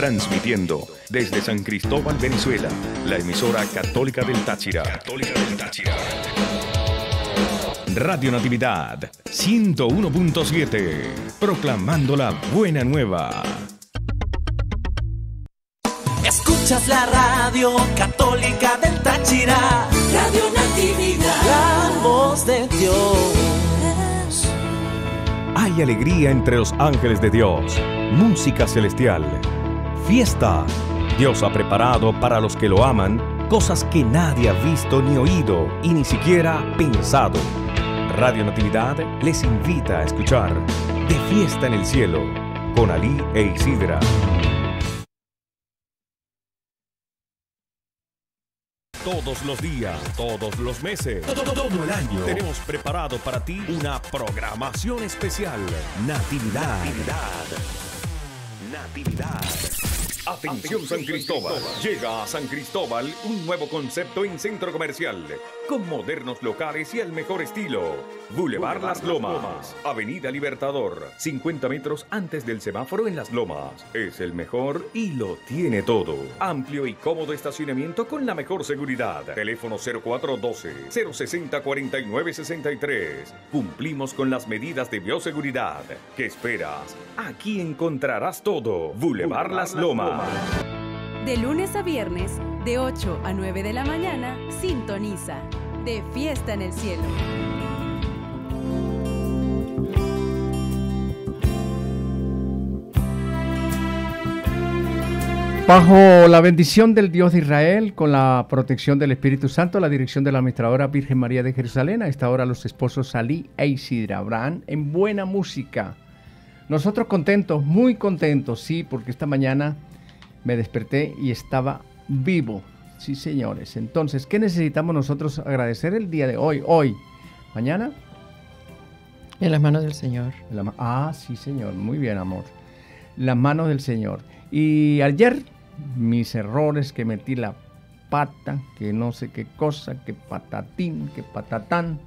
Transmitiendo desde San Cristóbal, Venezuela, la emisora católica del Táchira. Radio Natividad 101.7, proclamando la buena nueva. Escuchas la radio católica del Táchira, Radio Natividad, la voz de Dios. Hay alegría entre los ángeles de Dios, música celestial, fiesta. Dios ha preparado para los que lo aman cosas que nadie ha visto ni oído y ni siquiera pensado. Radio Natividad les invita a escuchar De Fiesta en el Cielo con Ali e Isidra. Todos los días, todos los meses, todo el año, tenemos preparado para ti una programación especial. Natividad. Atención San Cristóbal. Llega a San Cristóbal un nuevo concepto en centro comercial, con modernos locales y el mejor estilo. Boulevard Las Lomas, Avenida Libertador, 50 metros antes del semáforo en Las Lomas. Es el mejor y lo tiene todo. Amplio y cómodo estacionamiento con la mejor seguridad. Teléfono 0412-060-4963. Cumplimos con las medidas de bioseguridad. ¿Qué esperas? Aquí encontrarás todo. Boulevard Las Lomas. De lunes a viernes, de 8 a 9 de la mañana, sintoniza De Fiesta en el Cielo. Bajo la bendición del Dios de Israel, con la protección del Espíritu Santo, la dirección de la administradora Virgen María de Jerusalén, a esta hora los esposos Ali e Isidra Abraham en buena música. Nosotros contentos, muy contentos, sí, porque esta mañana me desperté y estaba vivo. Sí, señores. Entonces, ¿qué necesitamos nosotros agradecer el día de hoy? ¿Mañana? En las manos del Señor. Sí, Señor. Muy bien, amor. Las manos del Señor. Y ayer, mis errores, que metí la pata, que no sé qué cosa, que patatín, que patatán.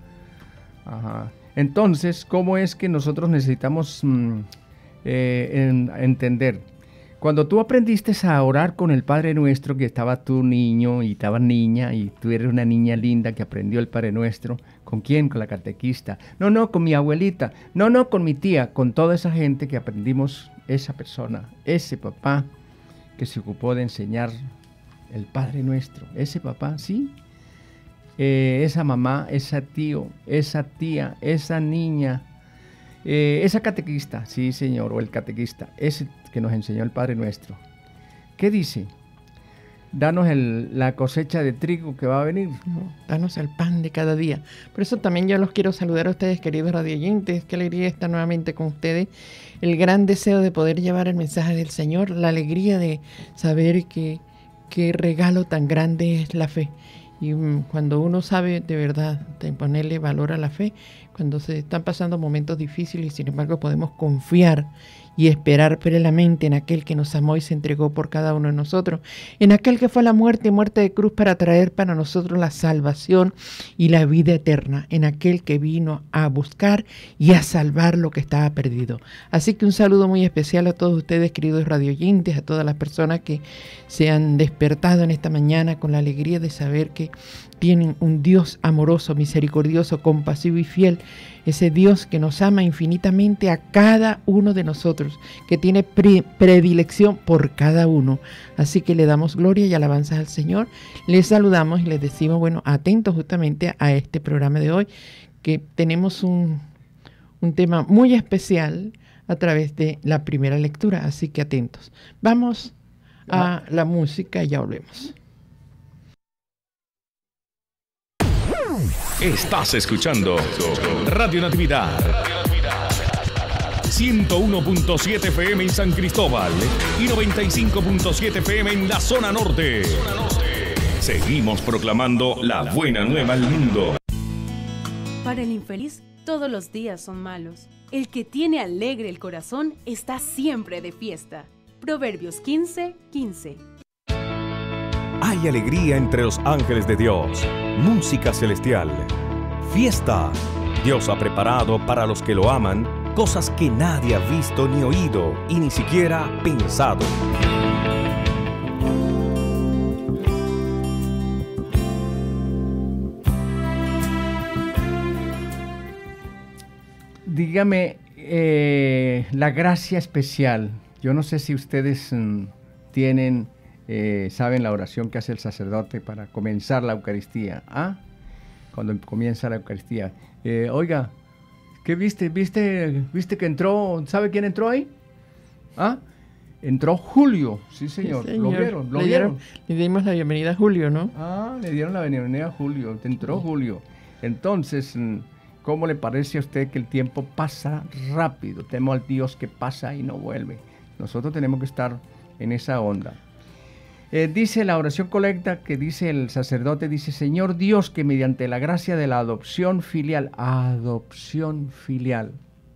Ajá. Entonces, ¿cómo es que nosotros necesitamos entender? Cuando tú aprendiste a orar con el Padre Nuestro, que estaba tu niño y estaba niña, y tú eres una niña linda que aprendió el Padre Nuestro, ¿con quién? Con la catequista. No, con mi abuelita. No, con mi tía, con toda esa gente que aprendimos, esa persona, ese papá que se ocupó de enseñar el Padre Nuestro. Ese papá, ¿sí? Esa mamá, ese tío, esa tía, esa niña, esa catequista, sí, señor, o el catequista, ese que nos enseñó el Padre Nuestro. ¿Qué dice? Danos la cosecha de trigo que va a venir. No, danos el pan de cada día. Por eso también yo los quiero saludar a ustedes, queridos radioyentes. Qué alegría estar nuevamente con ustedes. El gran deseo de poder llevar el mensaje del Señor, la alegría de saber que qué regalo tan grande es la fe. Y cuando uno sabe de verdad de ponerle valor a la fe, cuando se están pasando momentos difíciles, sin embargo podemos confiar y esperar plenamente en aquel que nos amó y se entregó por cada uno de nosotros, en aquel que fue a la muerte y muerte de cruz para traer para nosotros la salvación y la vida eterna, en aquel que vino a buscar y a salvar lo que estaba perdido. Así que un saludo muy especial a todos ustedes, queridos radioyentes, a todas las personas que se han despertado en esta mañana con la alegría de saber que tienen un Dios amoroso, misericordioso, compasivo y fiel. Ese Dios que nos ama infinitamente a cada uno de nosotros, que tiene predilección por cada uno. Así que le damos gloria y alabanzas al Señor. Les saludamos y les decimos, bueno, atentos justamente a este programa de hoy, que tenemos un tema muy especial a través de la primera lectura. Así que atentos. Vamos a la música y ya volvemos. Estás escuchando Radio Natividad 101.7 FM en San Cristóbal y 95.7 FM en la zona norte. Seguimos proclamando la buena nueva al mundo. Para el infeliz, todos los días son malos. El que tiene alegre el corazón está siempre de fiesta. Proverbios 15:15. Hay alegría entre los ángeles de Dios, música celestial, fiesta. Dios ha preparado para los que lo aman cosas que nadie ha visto ni oído y ni siquiera pensado. dígame la gracia especial. Yo no sé si ustedes tienen, saben la oración que hace el sacerdote para comenzar la Eucaristía. ¿Ah? Cuando comienza la Eucaristía. Oiga, ¿qué viste? ¿Viste que entró? ¿Sabe quién entró ahí? ¿Ah? Entró Julio, sí señor, sí, señor. ¿Lo vieron? Le dimos la bienvenida a Julio, ¿no? Ah, le dieron la bienvenida a Julio, entró Julio. Entonces, ¿cómo le parece a usted que el tiempo pasa rápido? Temo al Dios que pasa y no vuelve. Nosotros tenemos que estar en esa onda. Dice la oración colecta que dice el sacerdote, dice: Señor Dios, que mediante la gracia de la adopción filial,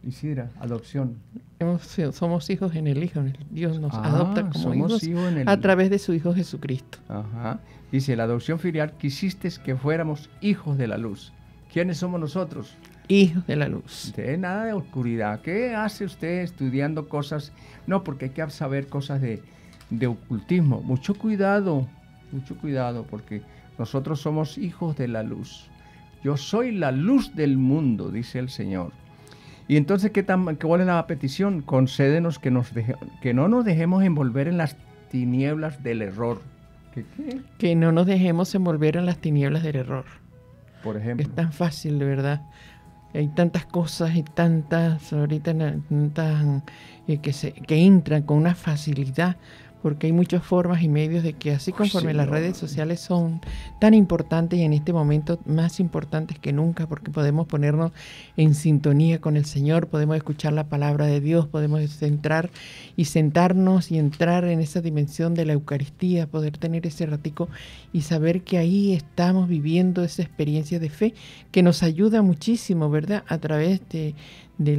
Isidra, adopción. Somos hijos en el Hijo. Dios nos adopta como hijos a través de su Hijo Jesucristo. Ajá. Dice, la adopción filial, quisiste que fuéramos hijos de la luz. ¿Quiénes somos nosotros? Hijos de la luz. De nada de oscuridad. ¿Qué hace usted estudiando cosas? No, porque hay que saber cosas de ocultismo. Mucho cuidado, porque nosotros somos hijos de la luz. Yo soy la luz del mundo, dice el Señor. Y entonces, ¿cuál es la petición? Concédenos que no nos dejemos envolver en las tinieblas del error. ¿Qué? Que no nos dejemos envolver en las tinieblas del error. Por ejemplo. Es tan fácil, de verdad. Hay tantas cosas y tantas, ahorita, que entran con una facilidad, porque hay muchas formas y medios de que así conforme las redes sociales son tan importantes y en este momento más importantes que nunca, porque podemos ponernos en sintonía con el Señor, podemos escuchar la palabra de Dios, podemos entrar y sentarnos y entrar en esa dimensión de la Eucaristía, poder tener ese ratico y saber que ahí estamos viviendo esa experiencia de fe que nos ayuda muchísimo, ¿verdad?, a través de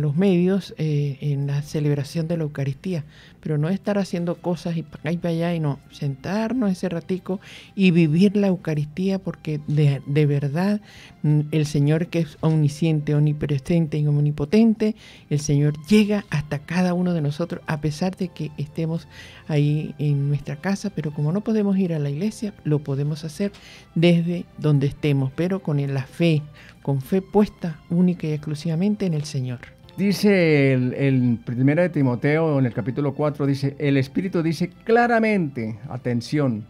los medios en la celebración de la Eucaristía, pero no estar haciendo cosas y para acá y para allá, y no, sentarnos ese ratico y vivir la Eucaristía, porque de verdad el Señor, que es omnisciente, omnipresente y omnipotente, el Señor llega hasta cada uno de nosotros, a pesar de que estemos ahí en nuestra casa, pero como no podemos ir a la iglesia, lo podemos hacer desde donde estemos, pero con la fe, con fe puesta única y exclusivamente en el Señor. Dice el 1 de Timoteo, en el capítulo 4, dice, el Espíritu dice claramente, atención,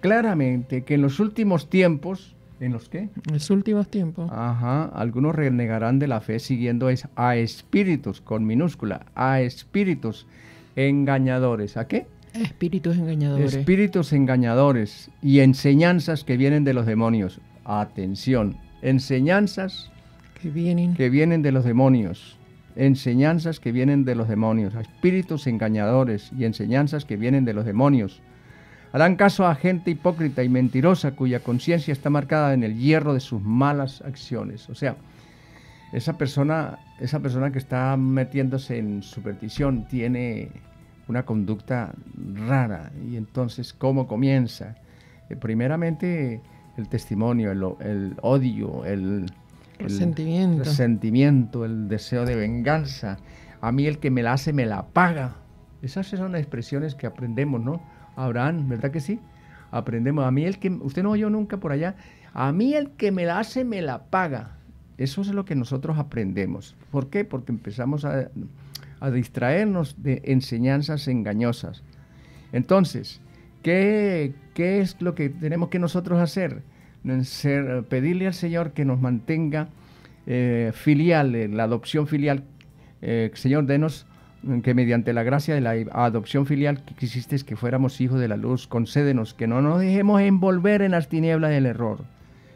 claramente, que en los últimos tiempos, ¿en los qué? En los últimos tiempos. Ajá, algunos renegarán de la fe siguiendo a espíritus, con minúscula, a espíritus engañadores. ¿A qué? Espíritus engañadores. Espíritus engañadores y enseñanzas que vienen de los demonios. Atención. Enseñanzas que vienen de los demonios, enseñanzas que vienen de los demonios, espíritus engañadores y enseñanzas que vienen de los demonios. Harán caso a gente hipócrita y mentirosa cuya conciencia está marcada en el hierro de sus malas acciones. O sea, esa persona que está metiéndose en superstición tiene una conducta rara. Y entonces, ¿cómo comienza? Primeramente, el testimonio, el odio, el resentimiento, el deseo de venganza. A mí el que me la hace, me la paga. Esas son las expresiones que aprendemos, ¿no? Abraham, ¿verdad que sí? Aprendemos. A mí el que... Usted no oyó nunca por allá. A mí el que me la hace, me la paga. Eso es lo que nosotros aprendemos. ¿Por qué? Porque empezamos a distraernos de enseñanzas engañosas. Entonces... ¿Qué es lo que tenemos que nosotros hacer? Pedirle al Señor que nos mantenga filial, la adopción filial. Señor, denos que mediante la gracia de la adopción filial que quisiste que fuéramos hijos de la luz, concédenos que no nos dejemos envolver en las tinieblas del error,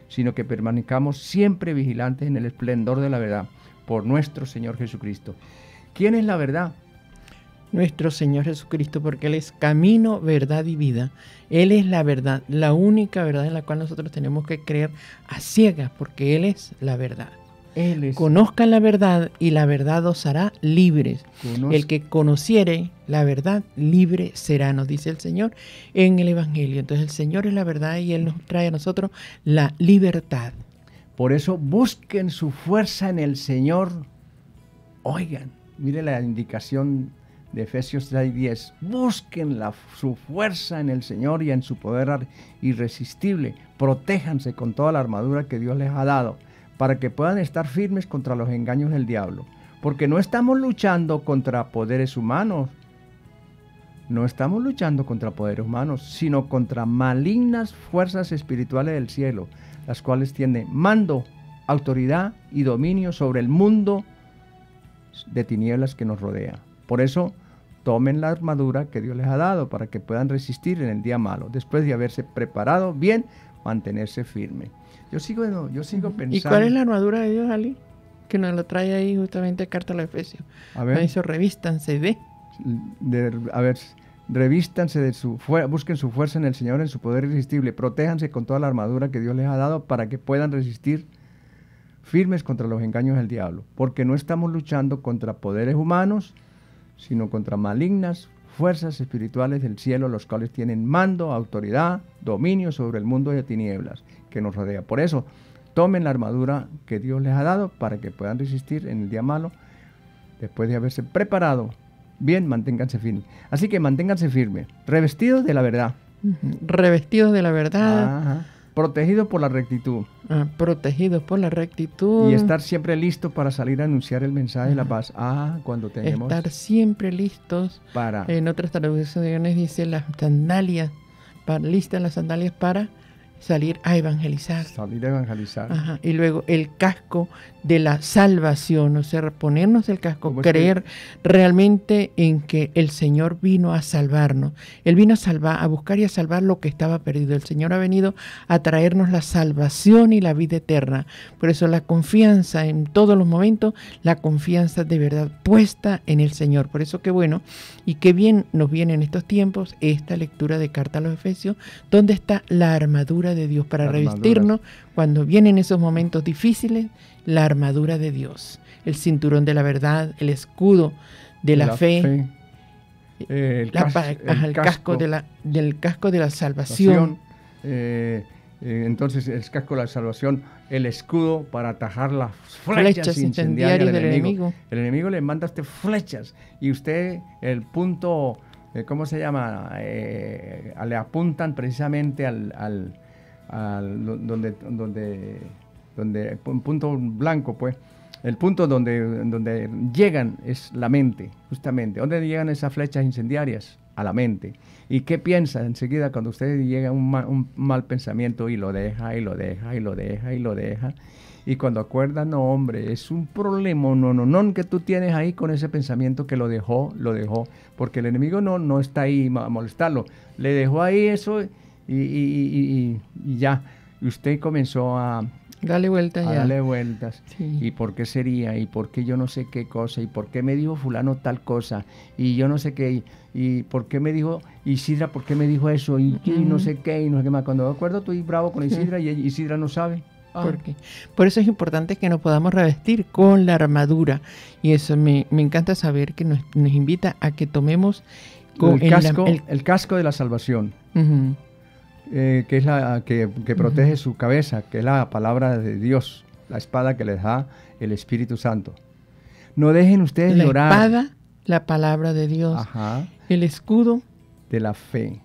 sino que permanezcamos siempre vigilantes en el esplendor de la verdad, por nuestro Señor Jesucristo. ¿Quién es la verdad? Nuestro Señor Jesucristo, porque Él es camino, verdad y vida. Él es la verdad, la única verdad en la cual nosotros tenemos que creer a ciegas, porque Él es la verdad. Conozcan la verdad y la verdad os hará libres. El que conociere la verdad, libre será, nos dice el Señor en el Evangelio. Entonces el Señor es la verdad y Él nos trae a nosotros la libertad. Por eso busquen su fuerza en el Señor. Oigan, mire la indicación de Efesios 3:10, busquen su fuerza en el Señor y en su poder irresistible. Protéjanse con toda la armadura que Dios les ha dado, para que puedan estar firmes contra los engaños del diablo. Porque no estamos luchando contra poderes humanos. No estamos luchando contra poderes humanos, sino contra malignas fuerzas espirituales del cielo, las cuales tienen mando, autoridad y dominio sobre el mundo de tinieblas que nos rodea. Por eso, tomen la armadura que Dios les ha dado para que puedan resistir en el día malo, después de haberse preparado bien, mantenerse firme. Yo sigo pensando. ¿Y cuál es la armadura de Dios, Ali? Que nos lo trae ahí justamente Carta a los Efesios. A ver. Eso, revístanse de... revístanse de su fuerza, busquen su fuerza en el Señor, en su poder irresistible, protéjanse con toda la armadura que Dios les ha dado para que puedan resistir firmes contra los engaños del diablo, porque no estamos luchando contra poderes humanos, sino contra malignas fuerzas espirituales del cielo, los cuales tienen mando, autoridad, dominio sobre el mundo de tinieblas que nos rodea. Por eso, tomen la armadura que Dios les ha dado para que puedan resistir en el día malo, después de haberse preparado bien, manténganse firmes. Así que manténganse firmes, revestidos de la verdad. Revestidos de la verdad. Ajá. Protegidos por la rectitud. Ah, protegidos por la rectitud. Y estar siempre listos para salir a anunciar el mensaje de la paz. Ah, cuando tenemos... Estar siempre listos para... En otras traducciones dice las sandalias, listas las sandalias para salir a evangelizar. Salir a evangelizar. Ajá. Y luego el casco de la salvación, o sea, ponernos el casco, creer realmente en que el Señor vino a salvarnos. Él vino a salvar, a buscar y a salvar lo que estaba perdido. El Señor ha venido a traernos la salvación y la vida eterna. Por eso la confianza en todos los momentos, la confianza de verdad puesta en el Señor. Por eso qué bueno y qué bien nos viene en estos tiempos esta lectura de Carta a los Efesios, donde está la armadura de Dios para revestirnos cuando vienen esos momentos difíciles, la armadura de Dios, el cinturón de la verdad, el escudo de la fe, el casco de la salvación. Entonces, el casco de la salvación, el escudo para atajar las flechas incendiarias del enemigo. El enemigo le manda estas flechas y usted, el punto, ¿cómo se llama? Le apuntan precisamente donde un punto blanco, pues el punto donde llegan es la mente, justamente donde llegan esas flechas incendiarias, a la mente. ¿Y qué piensa enseguida cuando usted llega un mal pensamiento y lo deja y lo deja y lo deja y lo deja? Y cuando acuerda, no, hombre, es un problema que tú tienes ahí con ese pensamiento que lo dejó, porque el enemigo no está ahí a molestarlo, le dejó ahí eso. Y ya, usted comenzó a darle vueltas. Sí. ¿Y por qué sería? ¿Y por qué yo no sé qué cosa? ¿Y por qué me dijo fulano tal cosa? Y yo no sé qué. ¿Y por qué me dijo Isidra? ¿Por qué me dijo eso? Y no sé qué. Y no sé qué más. Cuando me acuerdo, estoy bravo con Isidra y Isidra no sabe. Porque, por eso es importante que nos podamos revestir con la armadura. Y eso me encanta saber que nos invita a que tomemos el casco de la salvación. Que es la que protege su cabeza, que es la palabra de Dios, la espada que les da el Espíritu Santo. No dejen ustedes llorar. La espada, la palabra de Dios. Ajá. El escudo de la fe.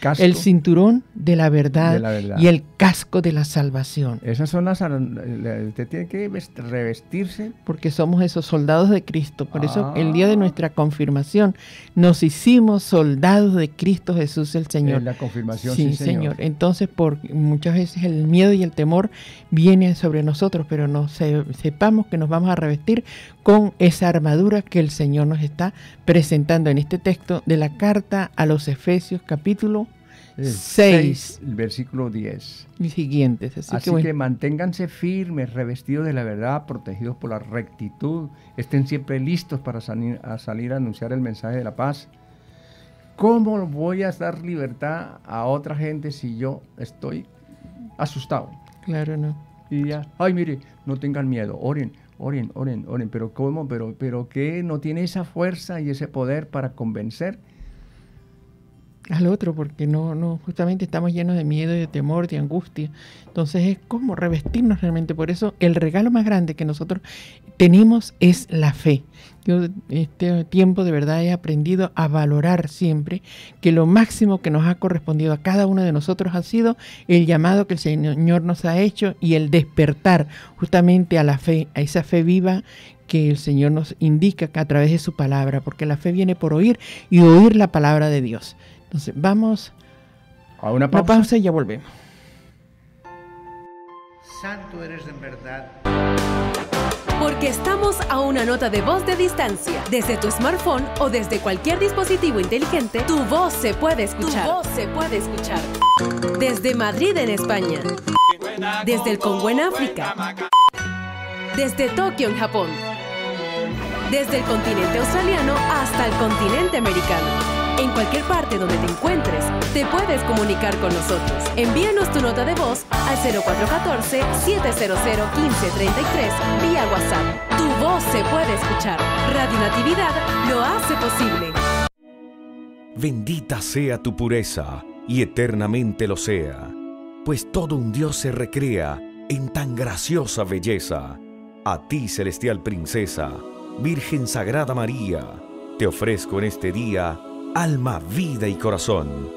Casco, el cinturón de la verdad, y el casco de la salvación. Esas son las... Usted tiene que revestirse. Porque somos esos soldados de Cristo. Por eso el día de nuestra confirmación nos hicimos soldados de Cristo Jesús el Señor. En la confirmación, sí, Señor. Entonces, muchas veces el miedo y el temor vienen sobre nosotros, pero sepamos que nos vamos a revestir con esa armadura que el Señor nos está presentando en este texto de la Carta a los Efesios, capítulo 6, versículo 10 y siguientes. Así que manténganse firmes, revestidos de la verdad, protegidos por la rectitud, estén siempre listos para salir a anunciar el mensaje de la paz. ¿Cómo voy a dar libertad a otra gente si yo estoy asustado? Claro, no. Y ya, ay, mire, no tengan miedo, oren, pero ¿cómo? Pero ¿qué? ¿No tiene esa fuerza y ese poder para convencer al otro? Porque no justamente estamos llenos de miedo, de temor, de angustia. Entonces es como revestirnos realmente. Por eso el regalo más grande que nosotros tenemos es la fe. Yo este tiempo de verdad he aprendido a valorar siempre que lo máximo que nos ha correspondido a cada uno de nosotros ha sido el llamado que el Señor nos ha hecho y el despertar justamente a la fe, a esa fe viva que el Señor nos indica a través de su palabra, porque la fe viene por oír y oír la palabra de Dios. Entonces vamos a una pausa y ya volvemos. Santo eres en verdad. Porque estamos a una nota de voz de distancia. Desde tu smartphone o desde cualquier dispositivo inteligente, tu voz se puede escuchar. Tu voz se puede escuchar. Desde Madrid, en España. Desde el Congo, en África. Desde Tokio, en Japón. Desde el continente australiano hasta el continente americano. En cualquier parte donde te encuentres, te puedes comunicar con nosotros. Envíanos tu nota de voz al 0414-700-1533 vía WhatsApp. Tu voz se puede escuchar. Radio Natividad lo hace posible. Bendita sea tu pureza, y eternamente lo sea, pues todo un Dios se recrea en tan graciosa belleza. A ti, celestial princesa, Virgen Sagrada María, te ofrezco en este día alma, vida y corazón.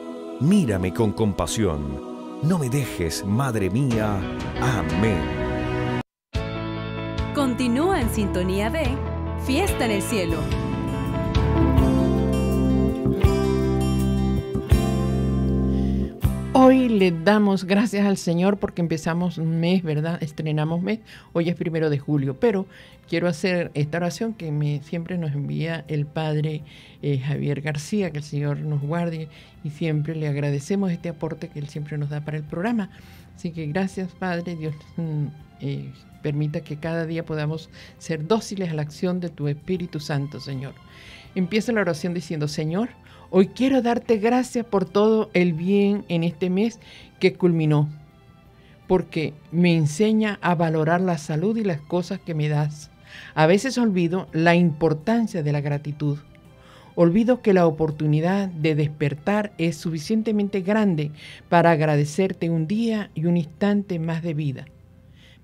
Mírame con compasión. No me dejes, madre mía. Amén. Continúa en sintonía de Fiesta en el Cielo. Hoy le damos gracias al Señor porque empezamos un mes, ¿verdad? Estrenamos mes. Hoy es 1 de julio, pero quiero hacer esta oración que siempre nos envía el Padre Javier García, que el Señor nos guarde, y siempre le agradecemos este aporte que Él siempre nos da para el programa. Así que gracias, Padre. Dios permita que cada día podamos ser dóciles a la acción de tu Espíritu Santo, Señor. Empieza la oración diciendo: Señor, hoy quiero darte gracias por todo el bien en este mes que culminó, porque me enseña a valorar la salud y las cosas que me das. A veces olvido la importancia de la gratitud. Olvido que la oportunidad de despertar es suficientemente grande para agradecerte un día y un instante más de vida.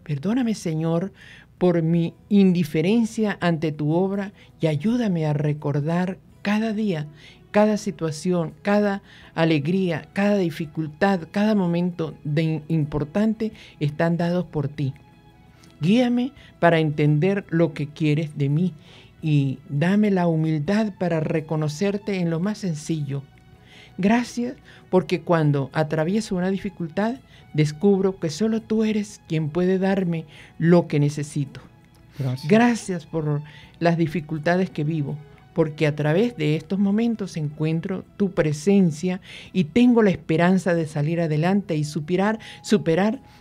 Perdóname, Señor, por mi indiferencia ante tu obra, y ayúdame a recordar cada día, cada situación, cada alegría, cada dificultad, cada momento importante están dados por ti. Guíame para entender lo que quieres de mí y dame la humildad para reconocerte en lo más sencillo. Gracias, porque cuando atravieso una dificultad, descubro que solo tú eres quien puede darme lo que necesito. Gracias. Gracias por las dificultades que vivo, porque a través de estos momentos encuentro tu presencia y tengo la esperanza de salir adelante y superar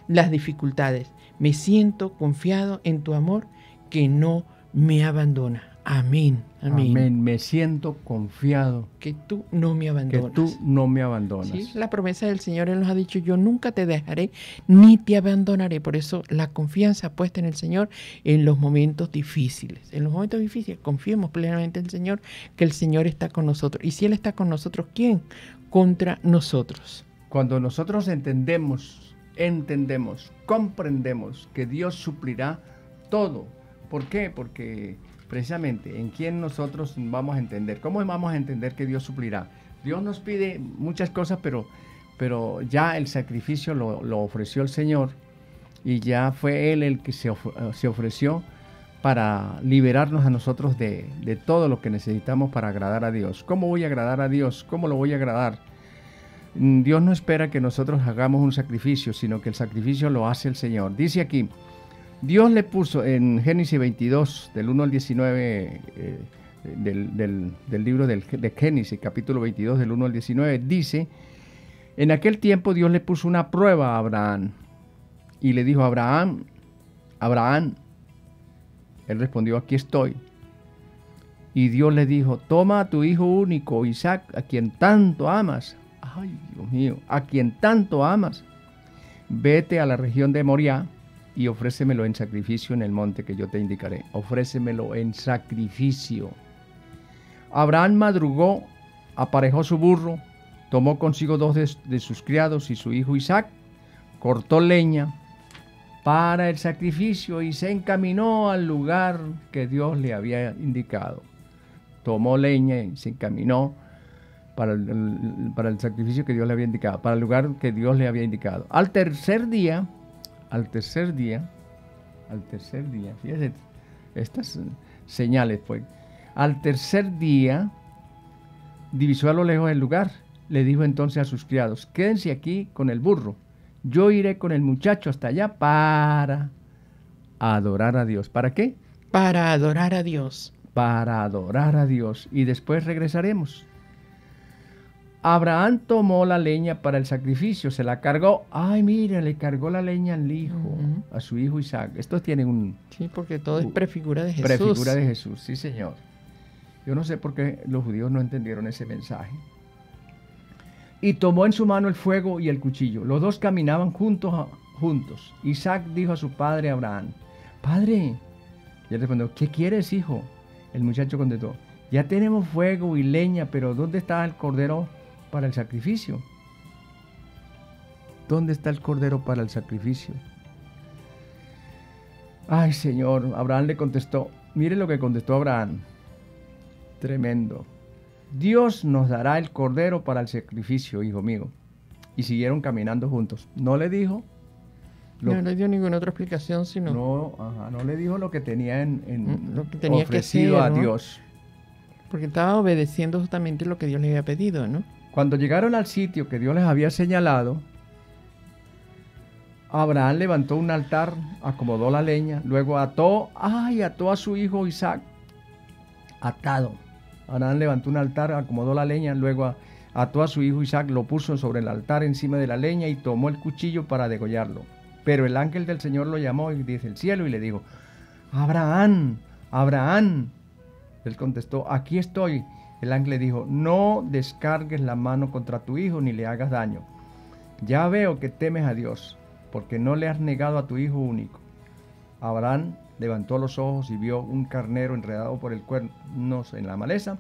las dificultades. Me siento confiado en tu amor que no me abandona. Amén. Amén. Amén. Me siento confiado. Que tú no me abandonas. Que tú no me abandonas. ¿Sí? La promesa del Señor, Él nos ha dicho: yo nunca te dejaré ni te abandonaré. Por eso la confianza puesta en el Señor en los momentos difíciles. En los momentos difíciles confiemos plenamente en el Señor, que el Señor está con nosotros. Y si Él está con nosotros, ¿quién contra nosotros? Cuando nosotros entendemos, comprendemos que Dios suplirá todo. ¿Por qué? Porque precisamente, ¿en quién nosotros vamos a entender? ¿Cómo vamos a entender que Dios suplirá? Dios nos pide muchas cosas, pero ya el sacrificio lo ofreció el Señor, y ya fue Él el que se ofreció para liberarnos a nosotros de todo lo que necesitamos para agradar a Dios. ¿Cómo voy a agradar a Dios? ¿Cómo lo voy a agradar? Dios no espera que nosotros hagamos un sacrificio, sino que el sacrificio lo hace el Señor. Dice aquí: Dios le puso en Génesis 22, del 1 al 19, del libro de Génesis, capítulo 22, del 1 al 19, dice: en aquel tiempo Dios le puso una prueba a Abraham y le dijo: Abraham, él respondió: aquí estoy. Y Dios le dijo: toma a tu hijo único, Isaac, a quien tanto amas. Ay, Dios mío, a quien tanto amas. Vete a la región de Moriah y ofrécemelo en sacrificio en el monte que yo te indicaré. Ofrécemelo en sacrificio. Abraham madrugó, aparejó su burro, tomó consigo 2 de sus criados y su hijo Isaac, cortó leña para el sacrificio y se encaminó al lugar que Dios le había indicado. Tomó leña y se encaminó para el sacrificio que Dios le había indicado, para el lugar que Dios le había indicado. Al tercer día, fíjese, estas señales, pues. Al tercer día divisó a lo lejos el lugar. Le dijo entonces a sus criados: quédense aquí con el burro, yo iré con el muchacho hasta allá para adorar a Dios. ¿Para qué? Para adorar a Dios. Para adorar a Dios, y después regresaremos. Abraham tomó la leña para el sacrificio, se la cargó. Ay, mira, le cargó la leña al hijo, a su hijo Isaac. Esto tiene un... Sí, porque todo es prefigura de Jesús. Prefigura de Jesús, sí, señor. Yo no sé por qué los judíos no entendieron ese mensaje. Y tomó en su mano el fuego y el cuchillo. Los dos caminaban juntos. Isaac dijo a su padre Abraham: Padre. Y él respondió: ¿qué quieres, hijo? El muchacho contestó: ya tenemos fuego y leña, pero ¿dónde está el cordero para el sacrificio? ¿Dónde está el cordero para el sacrificio? Ay, Señor. Abraham le contestó. Mire lo que contestó Abraham. Tremendo. Dios nos dará el cordero para el sacrificio, hijo mío. Y siguieron caminando juntos. No le dijo... No le dio ninguna otra explicación, sino... No le dijo lo que tenía lo que tenía ofrecido que hacer, ¿no?, a Dios. Porque estaba obedeciendo justamente lo que Dios le había pedido, ¿no? Cuando llegaron al sitio que Dios les había señalado, Abraham levantó un altar, acomodó la leña, luego ató a su hijo Isaac, atado. Abraham levantó un altar, acomodó la leña, luego ató a su hijo Isaac, lo puso sobre el altar encima de la leña y tomó el cuchillo para degollarlo. Pero el ángel del Señor lo llamó desde el cielo y le dijo: Abraham, Abraham. Él contestó: aquí estoy. El ángel le dijo: no descargues la mano contra tu hijo ni le hagas daño. Ya veo que temes a Dios, porque no le has negado a tu hijo único. Abraham levantó los ojos y vio un carnero enredado por el cuerno en la maleza.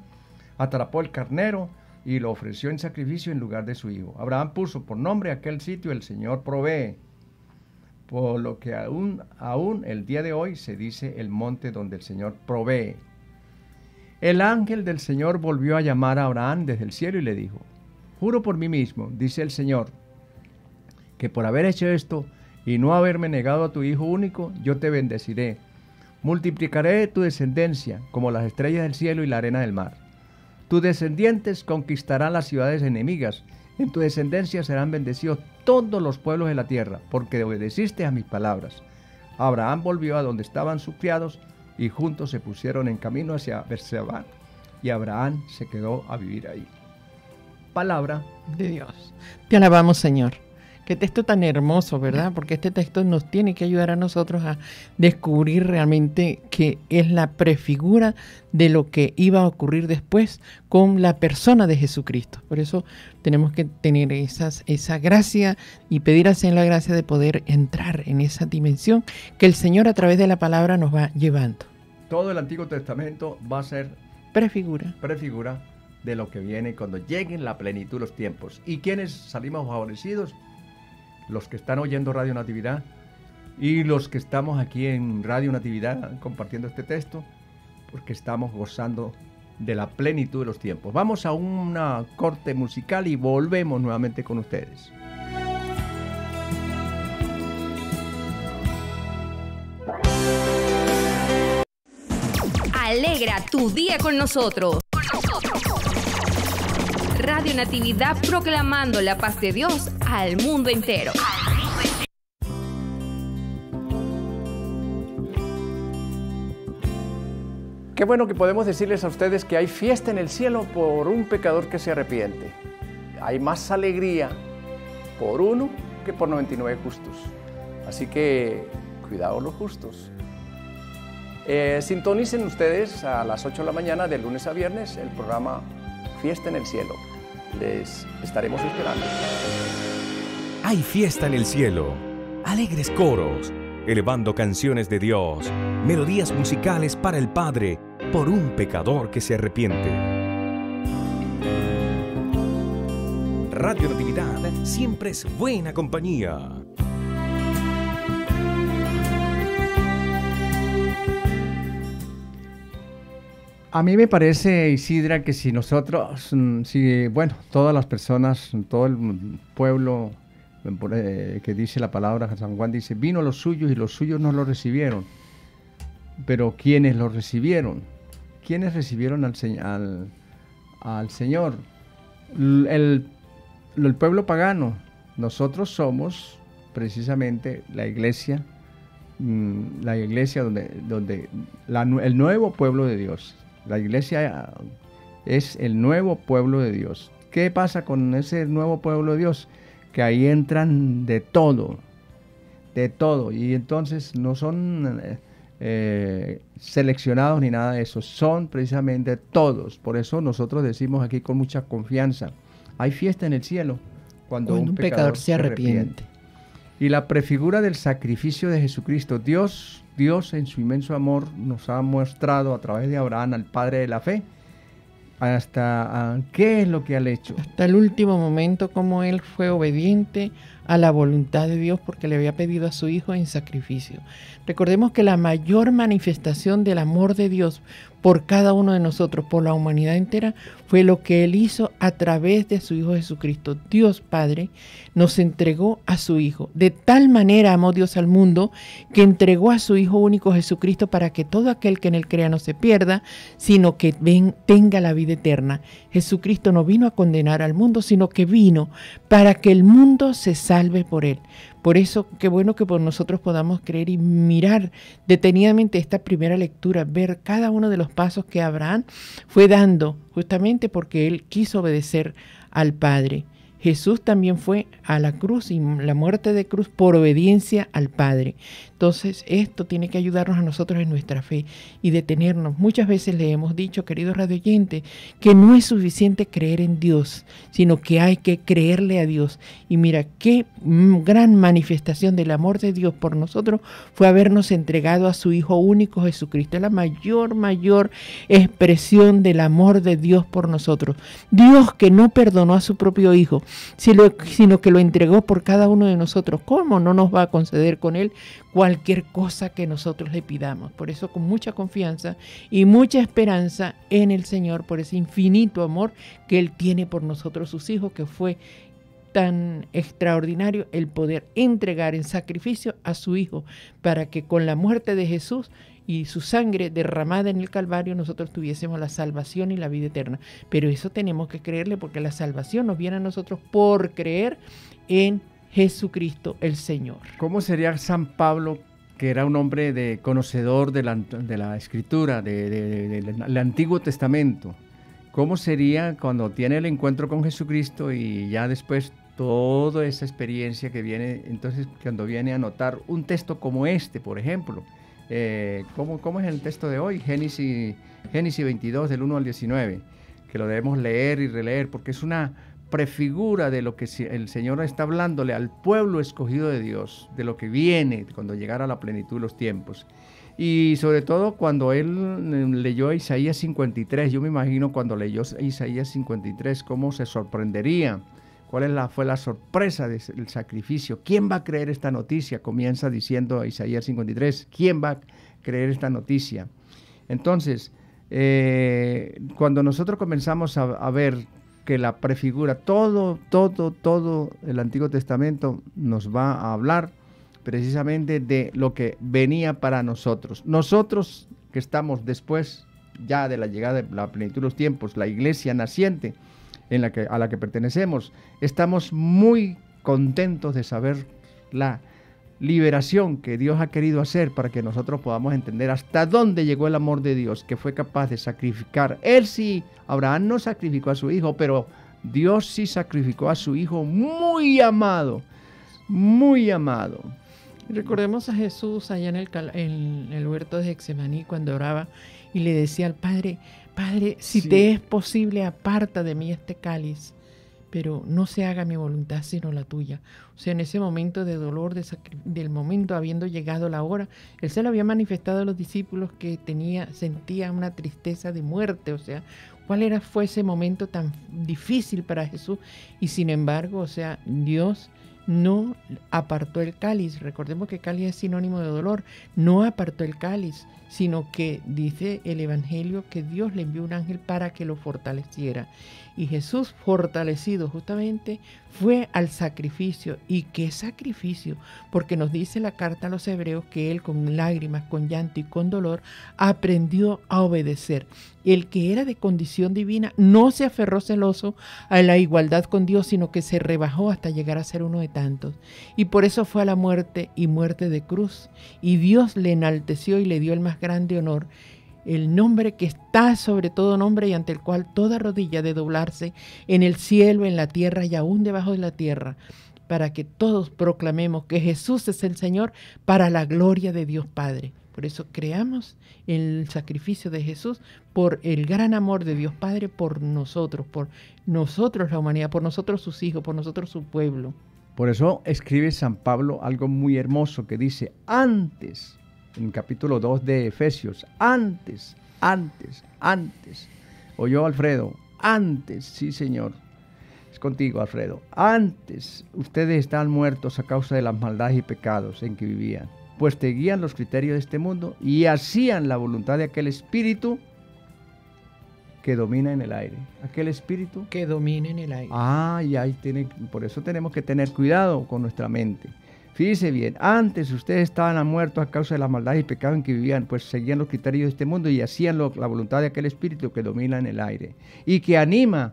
Atrapó el carnero y lo ofreció en sacrificio en lugar de su hijo. Abraham puso por nombre aquel sitio: el Señor provee. Por lo que aún el día de hoy se dice el monte donde el Señor provee. El ángel del Señor volvió a llamar a Abraham desde el cielo y le dijo: juro por mí mismo, dice el Señor, que por haber hecho esto y no haberme negado a tu hijo único, yo te bendeciré. Multiplicaré tu descendencia como las estrellas del cielo y la arena del mar. Tus descendientes conquistarán las ciudades enemigas. En tu descendencia serán bendecidos todos los pueblos de la tierra, porque obedeciste a mis palabras. Abraham volvió a donde estaban sus criados y juntos se pusieron en camino hacia Beerseba, y Abraham se quedó a vivir ahí. Palabra de Dios. Te alabamos, Señor. Qué texto tan hermoso, ¿verdad? Porque este texto nos tiene que ayudar a nosotros a descubrir realmente que es la prefigura de lo que iba a ocurrir después con la persona de Jesucristo. Por eso tenemos que tener esa gracia y pedir al Señor la gracia de poder entrar en esa dimensión que el Señor a través de la palabra nos va llevando. Todo el Antiguo Testamento va a ser prefigura de lo que viene cuando lleguen la plenitud de los tiempos. ¿Y quiénes salimos favorecidos? Los que están oyendo Radio Natividad y los que estamos aquí en Radio Natividad compartiendo este texto, porque estamos gozando de la plenitud de los tiempos. Vamos a una corte musical y volvemos nuevamente con ustedes. Alegra tu día con nosotros. Radio Natividad, proclamando la paz de Dios al mundo entero. Qué bueno que podemos decirles a ustedes que hay fiesta en el cielo por un pecador que se arrepiente. Hay más alegría por uno que por 99 justos. Así que cuidado los justos. Sintonicen ustedes a las 8 de la mañana de lunes a viernes el programa Fiesta en el Cielo. Les estaremos esperando. Hay fiesta en el cielo, alegres coros, elevando canciones de Dios, melodías musicales para el Padre, por un pecador que se arrepiente. Radio Natividad siempre es buena compañía. A mí me parece, Isidra, que si nosotros, todas las personas, todo el pueblo que dice la palabra, San Juan dice, vino a los suyos y los suyos no lo recibieron. Pero ¿quiénes lo recibieron? ¿Quiénes recibieron al Señor? El pueblo pagano. Nosotros somos precisamente la iglesia, el nuevo pueblo de Dios. La iglesia es el nuevo pueblo de Dios. ¿Qué pasa con ese nuevo pueblo de Dios? Que ahí entran de todo, de todo. Y entonces no son seleccionados ni nada de eso, son precisamente todos. Por eso nosotros decimos aquí con mucha confianza, hay fiesta en el cielo cuando un pecador se arrepiente. Y la prefigura del sacrificio de Jesucristo, Dios en su inmenso amor nos ha mostrado a través de Abraham, al padre de la fe, hasta qué es lo que ha hecho. Hasta el último momento, como él fue obediente a la voluntad de Dios porque le había pedido a su hijo en sacrificio. Recordemos que la mayor manifestación del amor de Dios por cada uno de nosotros, por la humanidad entera, fue lo que él hizo a través de su hijo Jesucristo. Dios Padre nos entregó a su hijo. De tal manera amó Dios al mundo que entregó a su hijo único Jesucristo para que todo aquel que en él crea no se pierda, sino que tenga la vida eterna. Jesucristo no vino a condenar al mundo, sino que vino para que el mundo se salve por él. Por eso, qué bueno que por nosotros podamos creer y mirar detenidamente esta primera lectura, ver cada uno de los pasos que Abraham fue dando, justamente porque él quiso obedecer al Padre. Jesús también fue a la cruz y la muerte de cruz por obediencia al Padre. Entonces, esto tiene que ayudarnos a nosotros en nuestra fe y detenernos. Muchas veces le hemos dicho, queridos radioyentes, que no es suficiente creer en Dios, sino que hay que creerle a Dios. Y mira, qué gran manifestación del amor de Dios por nosotros fue habernos entregado a su Hijo único Jesucristo. Es la mayor expresión del amor de Dios por nosotros. Dios que no perdonó a su propio Hijo, sino que lo entregó por cada uno de nosotros. ¿Cómo no nos va a conceder con él cualquier cosa que nosotros le pidamos? Por eso, con mucha confianza y mucha esperanza en el Señor, por ese infinito amor que él tiene por nosotros sus hijos, que fue tan extraordinario el poder entregar en sacrificio a su hijo para que con la muerte de Jesús y su sangre derramada en el Calvario, nosotros tuviésemos la salvación y la vida eterna. Pero eso tenemos que creerle, porque la salvación nos viene a nosotros por creer en Jesucristo el Señor. ¿Cómo sería San Pablo, que era un hombre conocedor de la Escritura, del Antiguo Testamento? ¿Cómo sería cuando tiene el encuentro con Jesucristo y ya después toda esa experiencia que viene, entonces cuando viene a anotar un texto como este, por ejemplo? ¿Cómo es el texto de hoy? Génesis 22, del 1 al 19, que lo debemos leer y releer, porque es una prefigura de lo que el Señor está hablándole al pueblo escogido de Dios, de lo que viene cuando llegara la plenitud de los tiempos. Y sobre todo cuando él leyó Isaías 53, yo me imagino cuando leyó Isaías 53, cómo se sorprendería. ¿Cuál fue la sorpresa del sacrificio? ¿Quién va a creer esta noticia? Comienza diciendo Isaías 53, ¿quién va a creer esta noticia? Entonces, cuando nosotros comenzamos a ver que la prefigura, todo el Antiguo Testamento nos va a hablar precisamente de lo que venía para nosotros. Nosotros que estamos después ya de la llegada de la plenitud de los tiempos, la iglesia naciente, a la que pertenecemos, estamos muy contentos de saber la liberación que Dios ha querido hacer para que nosotros podamos entender hasta dónde llegó el amor de Dios, que fue capaz de sacrificar. Él sí, Abraham no sacrificó a su hijo, pero Dios sí sacrificó a su hijo muy amado, muy amado. Recordemos a Jesús allá en el huerto de Getsemaní, cuando oraba y le decía al Padre: Padre, si te es posible, aparta de mí este cáliz, pero no se haga mi voluntad sino la tuya. O sea, en ese momento de dolor, del momento habiendo llegado la hora, él se lo había manifestado a los discípulos que sentía una tristeza de muerte. O sea, ¿cuál fue ese momento tan difícil para Jesús? Y sin embargo, o sea, Dios no apartó el cáliz. Recordemos que cáliz es sinónimo de dolor. No apartó el cáliz, sino que dice el Evangelio que Dios le envió un ángel para que lo fortaleciera. Y Jesús, fortalecido justamente, fue al sacrificio. ¿Y qué sacrificio? Porque nos dice la carta a los hebreos que él, con lágrimas, con llanto y con dolor, aprendió a obedecer. El que era de condición divina no se aferró celoso a la igualdad con Dios, sino que se rebajó hasta llegar a ser uno de tantos. Y por eso fue a la muerte, y muerte de cruz. Y Dios le enalteció y le dio el más grande honor, el nombre que está sobre todo nombre, y ante el cual toda rodilla de doblarse en el cielo, en la tierra y aún debajo de la tierra, para que todos proclamemos que Jesús es el Señor, para la gloria de Dios Padre. Por eso creamos el sacrificio de Jesús, por el gran amor de Dios Padre por nosotros la humanidad, por nosotros sus hijos, por nosotros su pueblo. Por eso escribe San Pablo algo muy hermoso que dice, antes, en el capítulo 2 de Efesios, antes. Oyó, Alfredo, antes, sí, Señor. Es contigo, Alfredo. Antes, ustedes estaban muertos a causa de las maldades y pecados en que vivían, pues te guían los criterios de este mundo y hacían la voluntad de aquel espíritu que domina en el aire. Aquel espíritu que domina en el aire. Ah, y ahí tiene, por eso tenemos que tener cuidado con nuestra mente. Fíjese bien, antes ustedes estaban muertos a causa de las maldades y pecados en que vivían, pues seguían los criterios de este mundo y hacían la voluntad de aquel espíritu que domina en el aire. Y que anima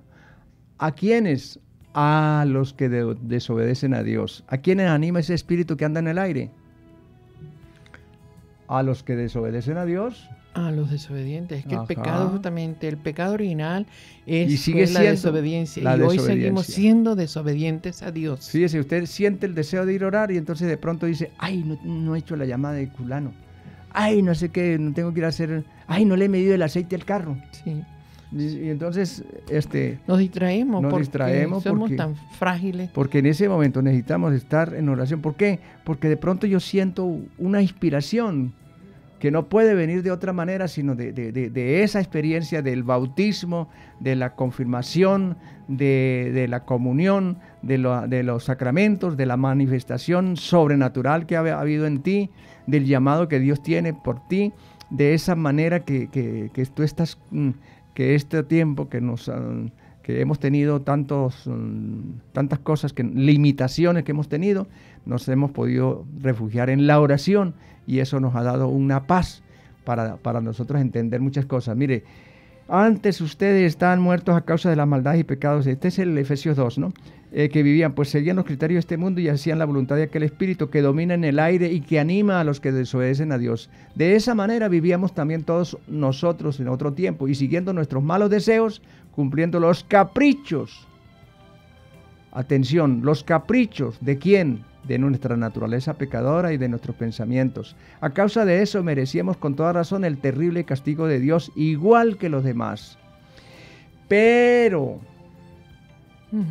a quienes, a los que desobedecen a Dios. ¿A quienes anima ese espíritu que anda en el aire? A los que desobedecen a Dios. A los desobedientes. Es que el pecado, justamente, el pecado original es y sigue siendo la desobediencia. Y hoy seguimos siendo desobedientes a Dios. Fíjese, usted siente el deseo de ir a orar y entonces de pronto dice, ay, no he hecho la llamada de culano. Ay, no sé qué, no tengo que ir a hacer. Ay, no le he medido el aceite al carro. Sí. Y entonces nos distraemos somos tan frágiles. Porque en ese momento necesitamos estar en oración. ¿Por qué? Porque de pronto yo siento una inspiración que no puede venir de otra manera, sino de esa experiencia del bautismo, de la confirmación, de la comunión, de los sacramentos, de la manifestación sobrenatural que ha habido en ti, del llamado que Dios tiene por ti, de esa manera que tú estás... que este tiempo que hemos tenido tantas cosas, limitaciones que hemos tenido, nos hemos podido refugiar en la oración y eso nos ha dado una paz para nosotros entender muchas cosas. Mire, antes ustedes estaban muertos a causa de las maldades y pecados. Este es el Efesios 2, ¿no? Que vivían, pues seguían los criterios de este mundo y hacían la voluntad de aquel espíritu que domina en el aire y que anima a los que desobedecen a Dios. De esa manera vivíamos también todos nosotros en otro tiempo y siguiendo nuestros malos deseos, cumpliendo los caprichos. Atención, los caprichos ¿de quién? De nuestra naturaleza pecadora y de nuestros pensamientos. A causa de eso merecíamos con toda razón el terrible castigo de Dios, igual que los demás. Pero...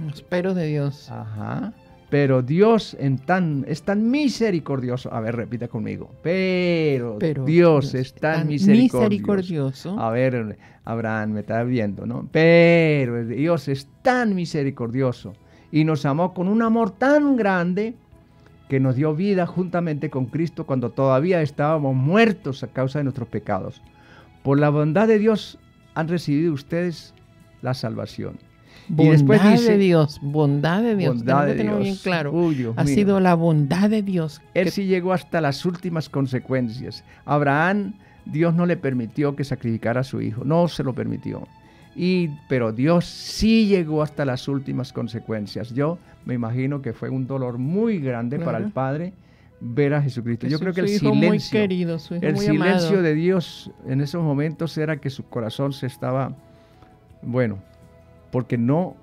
los peros de Dios. Ajá. Pero Dios es tan misericordioso. A ver, repita conmigo. Pero Dios es tan misericordioso. A ver, Abraham, me está viendo, ¿no? Pero Dios es tan misericordioso y nos amó con un amor tan grande que nos dio vida juntamente con Cristo cuando todavía estábamos muertos a causa de nuestros pecados. Por la bondad de Dios han recibido ustedes la salvación. Bondad, y después dice, bondad de Dios. Bien claro. Uy, Dios mío, ha sido la bondad de Dios. Él sí llegó hasta las últimas consecuencias. Abraham, Dios no le permitió que sacrificara a su hijo, no se lo permitió. Pero Dios sí llegó hasta las últimas consecuencias. Yo me imagino que fue un dolor muy grande para el Padre ver a Jesucristo. Yo creo que el silencio de Dios en esos momentos era que su corazón se estaba... Porque no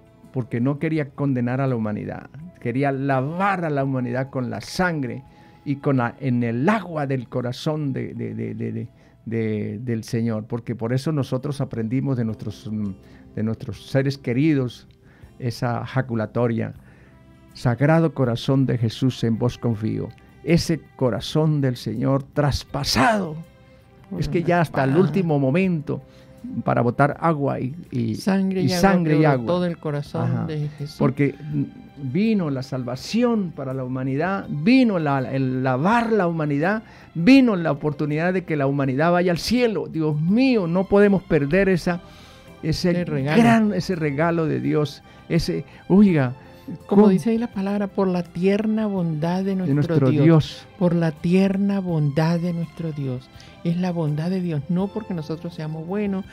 quería condenar a la humanidad. Quería lavar a la humanidad con la sangre y en el agua del corazón del Señor. Porque por eso nosotros aprendimos de nuestros seres queridos esa jaculatoria. Sagrado corazón de Jesús, en vos confío. Ese corazón del Señor traspasado. Es que ya hasta el último momento... para botar agua y sangre y agua. Todo el corazón de Jesús. Porque vino la salvación para la humanidad, vino el lavar la humanidad, vino la oportunidad de que la humanidad vaya al cielo. Dios mío, no podemos perder ese regalo de Dios. Oiga, como dice ahí la palabra, por la tierna bondad de nuestro Dios. Por la tierna bondad de nuestro Dios. Es la bondad de Dios, no porque nosotros seamos buenos,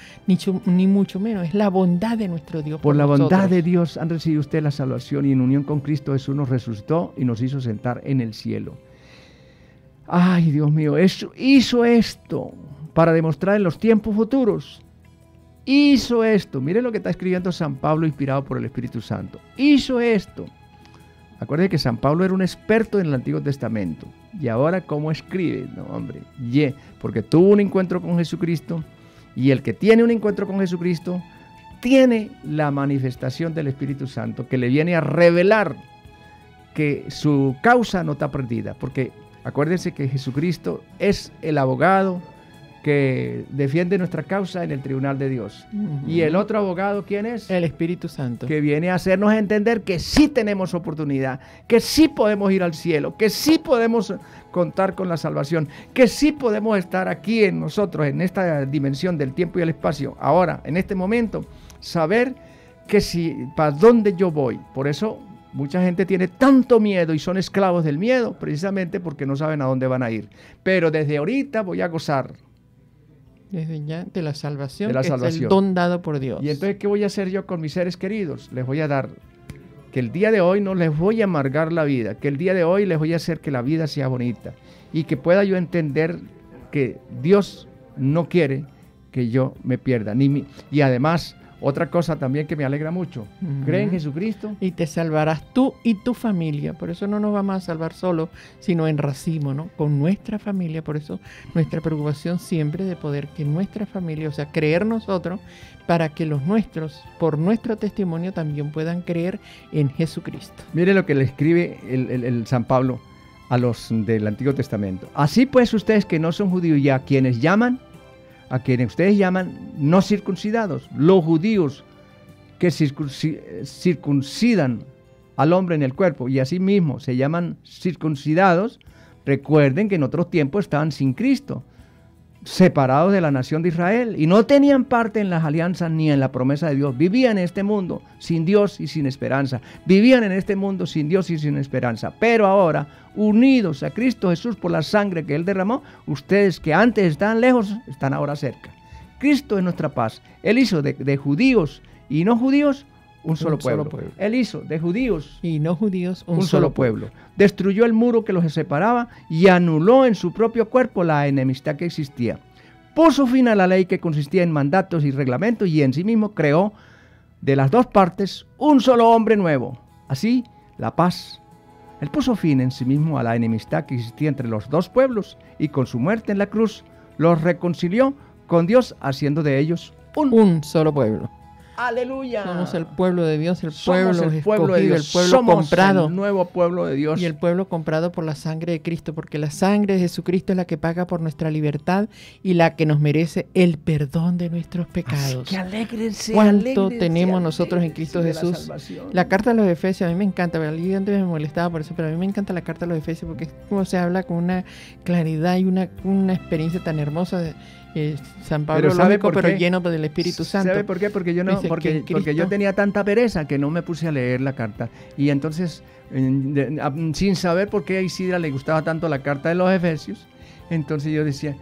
ni mucho menos. Es la bondad de nuestro Dios. Por la bondad de Dios han recibido ustedes la salvación, y en unión con Cristo Jesús nos resucitó y nos hizo sentar en el cielo. Ay, Dios mío, hizo esto para demostrar en los tiempos futuros. Hizo esto, mire lo que está escribiendo San Pablo inspirado por el Espíritu Santo. Hizo esto. Acuérdense que San Pablo era un experto en el Antiguo Testamento. Y ahora, ¿cómo escribe? No, hombre, porque tuvo un encuentro con Jesucristo, y el que tiene un encuentro con Jesucristo tiene la manifestación del Espíritu Santo, que le viene a revelar que su causa no está perdida. Porque acuérdense que Jesucristo es el abogado que defiende nuestra causa en el tribunal de Dios. Y el otro abogado, ¿quién es? El Espíritu Santo, que viene a hacernos entender que sí tenemos oportunidad, que sí podemos ir al cielo, que sí podemos contar con la salvación, que sí podemos estar aquí en nosotros, en esta dimensión del tiempo y el espacio, ahora, en este momento, saber que para dónde yo voy. Por eso mucha gente tiene tanto miedo y son esclavos del miedo, precisamente porque no saben a dónde van a ir. Pero desde ahorita voy a gozar desde ya de la salvación, que es el don dado por Dios. Y entonces, ¿qué voy a hacer yo con mis seres queridos? Les voy a dar, que el día de hoy no les voy a amargar la vida, que el día de hoy les voy a hacer que la vida sea bonita, y que pueda yo entender que Dios no quiere que yo me pierda. Y además, otra cosa también que me alegra mucho, cree en Jesucristo y te salvarás tú y tu familia. Por eso no nos vamos a salvar solo, sino en racimo, ¿no? Con nuestra familia. Por eso nuestra preocupación siempre de poder que nuestra familia, o sea, creer nosotros, para que los nuestros, por nuestro testimonio, también puedan creer en Jesucristo. Mire lo que le escribe el San Pablo a los del Antiguo Testamento. Así pues, ustedes que no son judíos y a quienes ustedes llaman no circuncidados, los judíos que circuncidan al hombre en el cuerpo, y así mismo se llaman circuncidados, recuerden que en otros tiempos estaban sin Cristo, separados de la nación de Israel, y no tenían parte en las alianzas ni en la promesa de Dios. Vivían en este mundo sin Dios y sin esperanza. Pero ahora, unidos a Cristo Jesús por la sangre que Él derramó, ustedes que antes estaban lejos, están ahora cerca. Cristo es nuestra paz. Él hizo de judíos y no judíos un solo pueblo. Él hizo de judíos y no judíos un solo pueblo. Destruyó el muro que los separaba y anuló en su propio cuerpo la enemistad que existía. Puso fin a la ley que consistía en mandatos y reglamentos, y en sí mismo creó de las dos partes un solo hombre nuevo. Así, la paz. Él puso fin en sí mismo a la enemistad que existía entre los dos pueblos, y con su muerte en la cruz los reconcilió con Dios, haciendo de ellos un solo pueblo. ¡Aleluya! Somos el pueblo de Dios, el pueblo escogido, el pueblo comprado. El nuevo pueblo de Dios. Y el pueblo comprado por la sangre de Cristo, porque la sangre de Jesucristo es la que paga por nuestra libertad y la que nos merece el perdón de nuestros pecados. Así que alégrense. ¿Cuánto tenemos nosotros en Cristo Jesús? La carta de los Efesios, a mí me encanta, antes me molestaba por eso, pero a mí me encanta la carta de los Efesios, porque es como se habla con una claridad y una experiencia tan hermosa de San Pablo, pero lleno del Espíritu Santo. ¿Sabe por qué? Porque yo no, porque yo tenía tanta pereza que no me puse a leer la carta. Y entonces, sin saber por qué a Isidra le gustaba tanto la carta de los Efesios, entonces yo decía,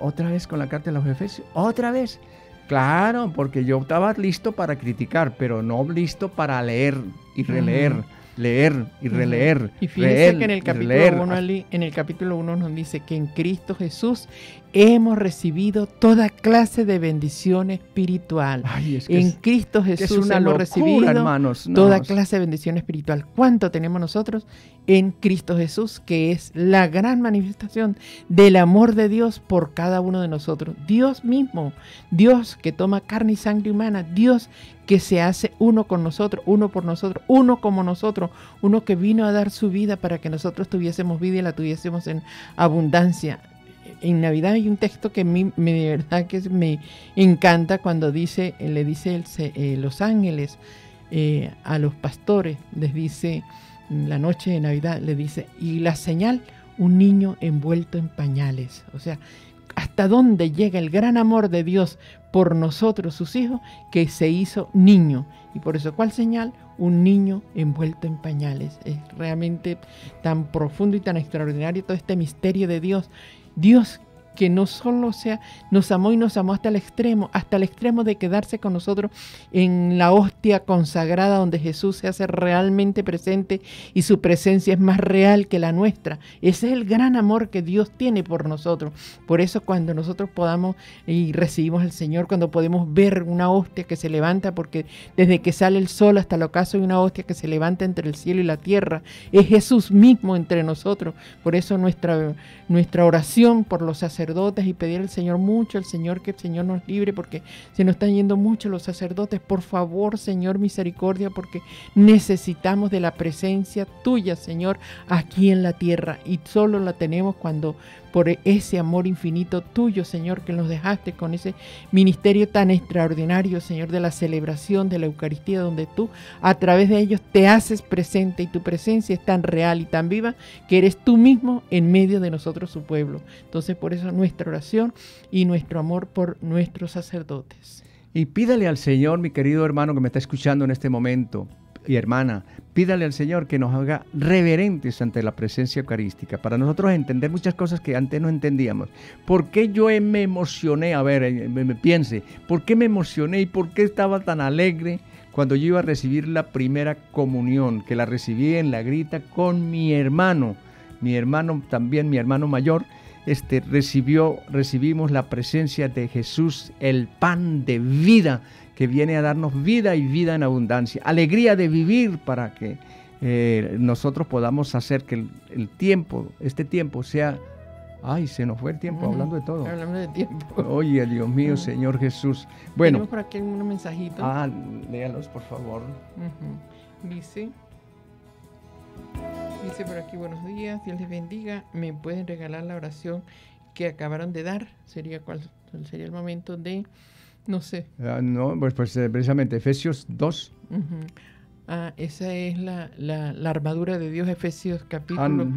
¿otra vez con la carta de los Efesios? ¿Otra vez? Claro, porque yo estaba listo para criticar, pero no listo para leer y releer. Leer y releer. Y fíjense que en el capítulo 1, nos dice que en Cristo Jesús hemos recibido toda clase de bendición espiritual. Ay, en Cristo Jesús hemos recibido, hermanos, toda clase de bendición espiritual. ¿Cuánto tenemos nosotros en Cristo Jesús? Que es la gran manifestación del amor de Dios por cada uno de nosotros. Dios mismo, Dios que toma carne y sangre humana, Dios que se hace uno con nosotros, uno por nosotros, uno como nosotros, uno que vino a dar su vida para que nosotros tuviésemos vida y la tuviésemos en abundancia. En Navidad hay un texto que a mí de verdad que me encanta, cuando dice, le dice los ángeles a los pastores, les dice, la noche de Navidad, les dice, y la señal, un niño envuelto en pañales. O sea, ¿hasta dónde llega el gran amor de Dios por nosotros, sus hijos, que se hizo niño? Y por eso, ¿cuál señal? Un niño envuelto en pañales. Es realmente tan profundo y tan extraordinario todo este misterio de Dios. Dios que no solo nos amó y nos amó hasta el extremo de quedarse con nosotros en la hostia consagrada donde Jesús se hace realmente presente y su presencia es más real que la nuestra. Ese es el gran amor que Dios tiene por nosotros. Por eso cuando nosotros podamos y recibimos al Señor, cuando podemos ver una hostia que se levanta, porque desde que sale el sol hasta el ocaso hay una hostia que se levanta entre el cielo y la tierra, es Jesús mismo entre nosotros. Por eso nuestra oración por los sacerdotes, y pedir al Señor mucho, al Señor, que el Señor nos libre, porque se nos están yendo mucho los sacerdotes. Por favor, Señor, misericordia, porque necesitamos de la presencia tuya, Señor, aquí en la tierra, y solo la tenemos cuando por ese amor infinito tuyo, Señor, que nos dejaste con ese ministerio tan extraordinario, Señor, de la celebración de la Eucaristía, donde tú a través de ellos te haces presente y tu presencia es tan real y tan viva que eres tú mismo en medio de nosotros, su pueblo. Entonces, por eso nuestra oración y nuestro amor por nuestros sacerdotes. Y pídale al Señor, mi querido hermano que me está escuchando en este momento, y hermana, pídale al Señor que nos haga reverentes ante la presencia eucarística, para nosotros entender muchas cosas que antes no entendíamos. ¿Por qué yo me emocioné? A ver, me piense, ¿por qué me emocioné y por qué estaba tan alegre cuando yo iba a recibir la primera comunión, que la recibí en La Grita con mi hermano mayor? Recibimos la presencia de Jesús, el pan de vida, que viene a darnos vida y vida en abundancia, alegría de vivir, para que nosotros podamos hacer que este tiempo sea... Ay, se nos fue el tiempo, hablando de todo. Hablando de tiempo. Oye, Dios mío, Señor Jesús. Bueno. Tenemos por aquí un mensajito. Ah, léalos, por favor. Dice por aquí, buenos días, Dios les bendiga. ¿Me pueden regalar la oración que acabaron de dar? ¿Cuál sería el momento de...? No sé. No, pues precisamente Efesios 2. Esa es la armadura de Dios, Efesios capítulo...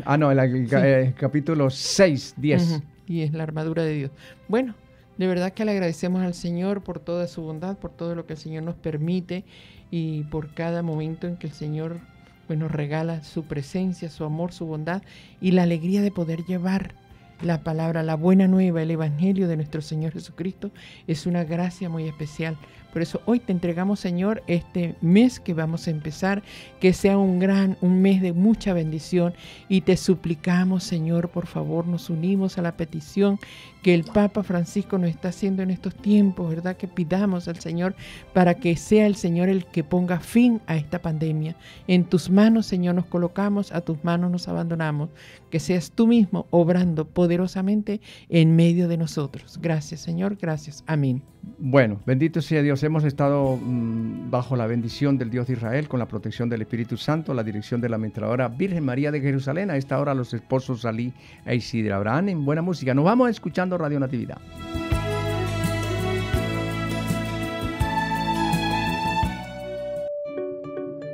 capítulo 6, 10. Y es la armadura de Dios. Bueno, de verdad que le agradecemos al Señor por toda su bondad, por todo lo que el Señor nos permite y por cada momento en que el Señor... pues nos regala su presencia, su amor, su bondad y la alegría de poder llevar la palabra, la buena nueva, el evangelio de nuestro Señor Jesucristo. Es una gracia muy especial. Por eso hoy te entregamos, Señor, este mes que vamos a empezar, que sea un mes de mucha bendición, y te suplicamos, Señor, por favor, nos unimos a la petición que el Papa Francisco nos está haciendo en estos tiempos, ¿verdad? Que pidamos al Señor para que sea el Señor el que ponga fin a esta pandemia. En tus manos, Señor, nos colocamos, a tus manos nos abandonamos, que seas tú mismo obrando poderosamente en medio de nosotros. Gracias, Señor, gracias. Amén. Bueno, bendito sea Dios. Hemos estado bajo la bendición del Dios de Israel, con la protección del Espíritu Santo, la dirección de la Administradora Virgen María de Jerusalén. A esta hora los esposos Ali e Isidra Abraham en buena música. Nos vamos escuchando Radio Natividad.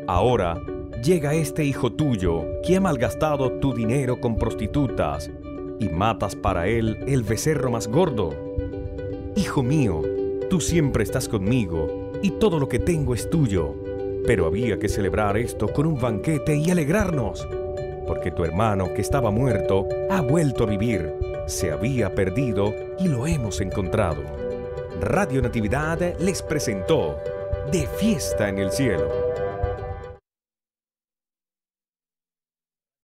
Ahora llega este hijo tuyo que ha malgastado tu dinero con prostitutas y matas para él el becerro más gordo. Hijo mío, tú siempre estás conmigo y todo lo que tengo es tuyo. Pero había que celebrar esto con un banquete y alegrarnos, porque tu hermano que estaba muerto ha vuelto a vivir, se había perdido y lo hemos encontrado. Radio Natividad les presentó De Fiesta en el Cielo.